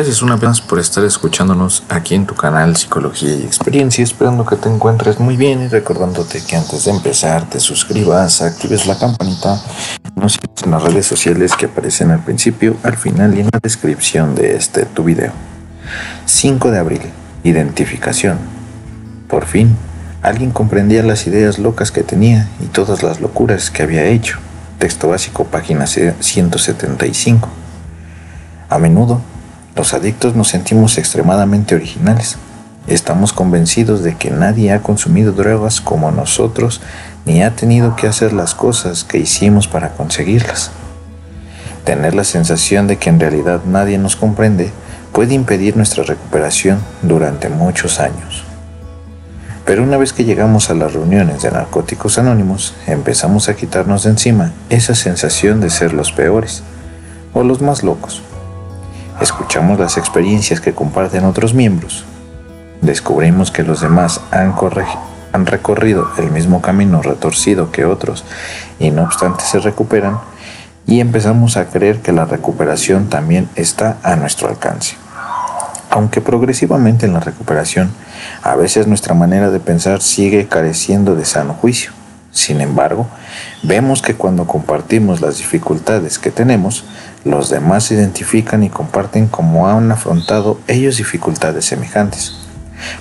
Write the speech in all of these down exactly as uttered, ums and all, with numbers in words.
Gracias una vez más por estar escuchándonos aquí en tu canal Psicología y Experiencia, esperando que te encuentres muy bien y recordándote que antes de empezar te suscribas, actives la campanita, nos sigas en las redes sociales que aparecen al principio, al final y en la descripción de este tu video. cinco de abril. Identificación. Por fin, alguien comprendía las ideas locas que tenía y todas las locuras que había hecho. Texto básico, página ciento setenta y cinco. A menudo, los adictos nos sentimos extremadamente originales. Estamos convencidos de que nadie ha consumido drogas como nosotros ni ha tenido que hacer las cosas que hicimos para conseguirlas. Tener la sensación de que en realidad nadie nos comprende puede impedir nuestra recuperación durante muchos años. Pero una vez que llegamos a las reuniones de Narcóticos Anónimos, empezamos a quitarnos de encima esa sensación de ser los peores o los más locos. Escuchamos las experiencias que comparten otros miembros. Descubrimos que los demás han, han recorrido el mismo camino retorcido que otros y no obstante se recuperan, y empezamos a creer que la recuperación también está a nuestro alcance. Aunque progresivamente en la recuperación, a veces nuestra manera de pensar sigue careciendo de sano juicio. Sin embargo, vemos que cuando compartimos las dificultades que tenemos, los demás se identifican y comparten cómo han afrontado ellos dificultades semejantes.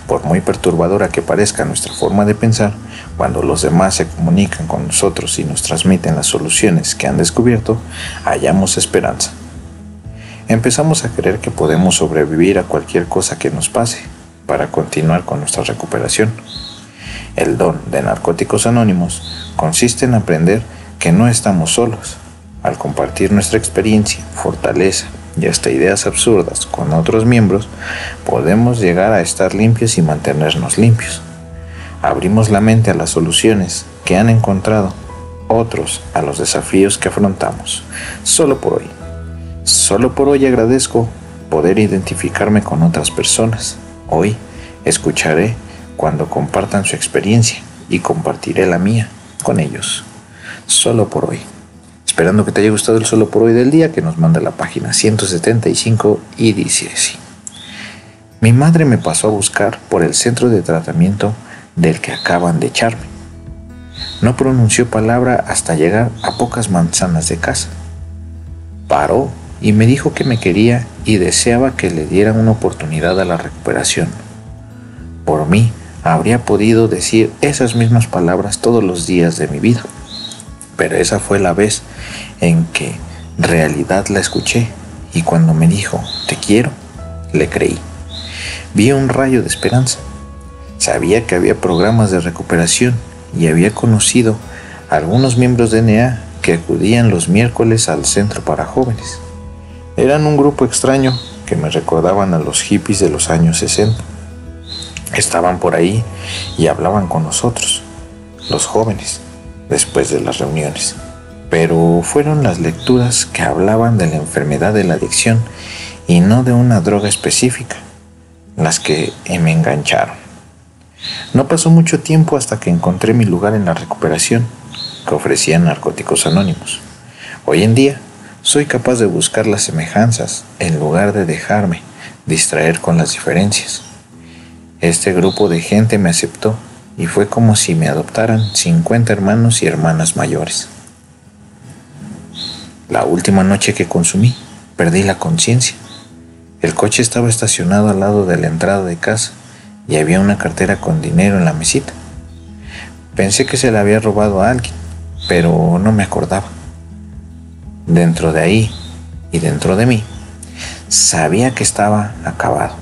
Por muy perturbadora que parezca nuestra forma de pensar, cuando los demás se comunican con nosotros y nos transmiten las soluciones que han descubierto, hallamos esperanza. Empezamos a creer que podemos sobrevivir a cualquier cosa que nos pase para continuar con nuestra recuperación. El don de Narcóticos Anónimos consiste en aprender que no estamos solos. Al compartir nuestra experiencia, fortaleza y hasta ideas absurdas con otros miembros, podemos llegar a estar limpios y mantenernos limpios. Abrimos la mente a las soluciones que han encontrado otros, a los desafíos que afrontamos. Solo por hoy. Solo por hoy agradezco poder identificarme con otras personas. Hoy escucharé cuando compartan su experiencia y compartiré la mía con ellos. Solo por hoy. Esperando que te haya gustado el solo por hoy del día, que nos manda la página ciento setenta y cinco y dice así. Mi madre me pasó a buscar por el centro de tratamiento del que acaban de echarme. No pronunció palabra hasta llegar a pocas manzanas de casa. Paró y me dijo que me quería y deseaba que le dieran una oportunidad a la recuperación. Por mí, habría podido decir esas mismas palabras todos los días de mi vida. Pero esa fue la vez en que en realidad la escuché, y cuando me dijo, te quiero, le creí. Vi un rayo de esperanza. Sabía que había programas de recuperación y había conocido a algunos miembros de N A que acudían los miércoles al centro para jóvenes. Eran un grupo extraño que me recordaban a los hippies de los años sesenta. Estaban por ahí y hablaban con nosotros, los jóvenes, después de las reuniones, pero fueron las lecturas que hablaban de la enfermedad de la adicción y no de una droga específica, las que me engancharon. No pasó mucho tiempo hasta que encontré mi lugar en la recuperación que ofrecían Narcóticos Anónimos. Hoy en día, soy capaz de buscar las semejanzas en lugar de dejarme distraer con las diferencias. Este grupo de gente me aceptó y fue como si me adoptaran cincuenta hermanos y hermanas mayores. La última noche que consumí, perdí la conciencia. El coche estaba estacionado al lado de la entrada de casa y había una cartera con dinero en la mesita. Pensé que se la había robado a alguien, pero no me acordaba. Dentro de ahí y dentro de mí, sabía que estaba acabado.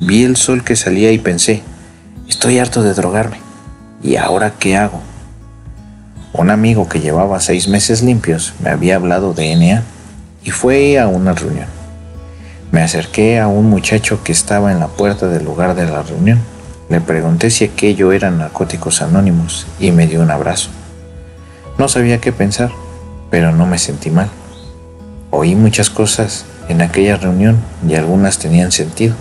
Vi el sol que salía y pensé, estoy harto de drogarme. ¿Y ahora qué hago? Un amigo que llevaba seis meses limpios me había hablado de N A y fue a una reunión. Me acerqué a un muchacho que estaba en la puerta del lugar de la reunión. Le pregunté si aquello eran Narcóticos Anónimos y me dio un abrazo. No sabía qué pensar, pero no me sentí mal. Oí muchas cosas en aquella reunión y algunas tenían sentido.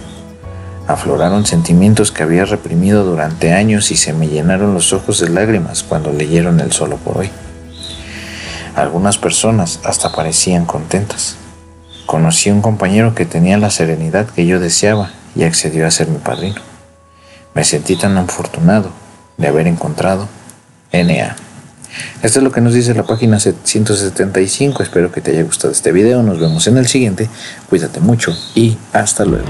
Afloraron sentimientos que había reprimido durante años y se me llenaron los ojos de lágrimas cuando leyeron el solo por hoy. Algunas personas hasta parecían contentas. Conocí a un compañero que tenía la serenidad que yo deseaba y accedió a ser mi padrino. Me sentí tan afortunado de haber encontrado N A. Esto es lo que nos dice la página setecientos setenta y cinco. Espero que te haya gustado este video. Nos vemos en el siguiente. Cuídate mucho y hasta luego.